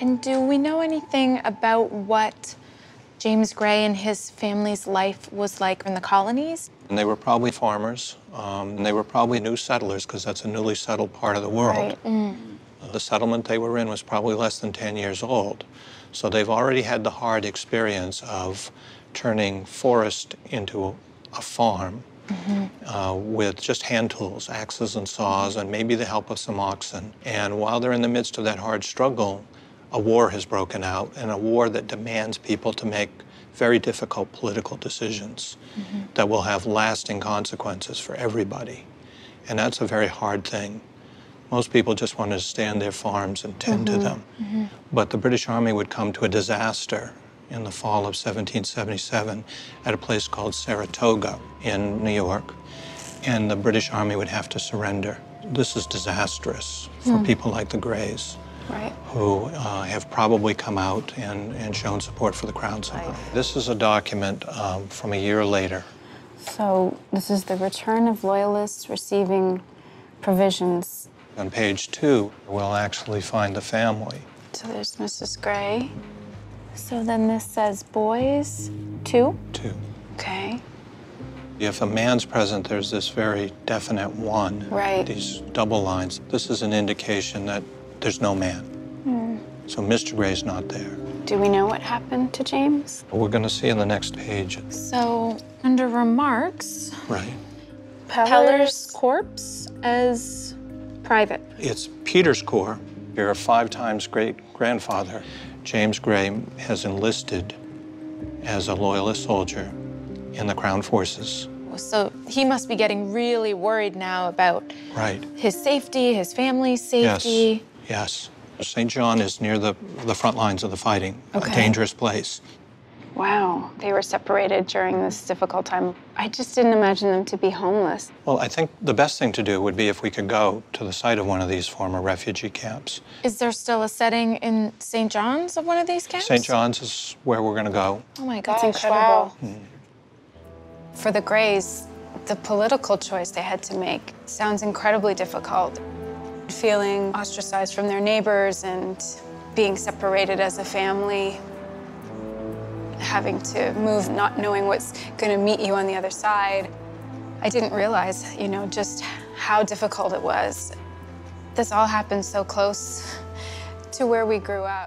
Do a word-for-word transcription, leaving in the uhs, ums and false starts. And do we know anything about what James Gray and his family's life was like in the colonies? And they were probably farmers. Um, and they were probably new settlers, because that's a newly settled part of the world. Right. Mm. The settlement they were in was probably less than ten years old. So they've already had the hard experience of turning forest into a farm. Mm-hmm. uh, with just hand tools, axes and saws, and maybe the help of some oxen. And while they're in the midst of that hard struggle, a war has broken out, and a war that demands people to make very difficult political decisions mm-hmm. that will have lasting consequences for everybody. And that's a very hard thing. Most people just wanted to stay on their farms and tend mm-hmm. to them. Mm-hmm. But the British Army would come to a disaster in the fall of seventeen seventy-seven at a place called Saratoga in New York, and the British Army would have to surrender. This is disastrous for mm. people like the Grays, right. who uh, have probably come out and, and shown support for the Crown somehow. Right. This is a document um, from a year later. So this is the return of Loyalists receiving provisions. On page two, we'll actually find the family. So there's Missus Gray. So then this says boys, two? Two. Okay. If a man's present, there's this very definite one. Right. These double lines. This is an indication that there's no man. Mm. So Mister Gray's not there. Do we know what happened to James? We're going to see in the next page. So under remarks, right. Peller's, Peller's corpse as private. It's Peter's corps. You're a five times great-grandfather. James Gray has enlisted as a Loyalist soldier in the Crown forces. So he must be getting really worried now about right. his safety, his family's safety. Yes, yes. Saint John is near the, the front lines of the fighting, okay. a dangerous place. Wow, they were separated during this difficult time. I just didn't imagine them to be homeless. Well, I think the best thing to do would be if we could go to the site of one of these former refugee camps. Is there still a setting in Saint John's of one of these camps? Saint John's is where we're going to go. Oh, my gosh, that's incredible. Wow. Mm. For the Grays, the political choice they had to make sounds incredibly difficult. Feeling ostracized from their neighbors and being separated as a family. Having to move, not knowing what's going to meet you on the other side. I didn't realize, you know, just how difficult it was. This all happened so close to where we grew up.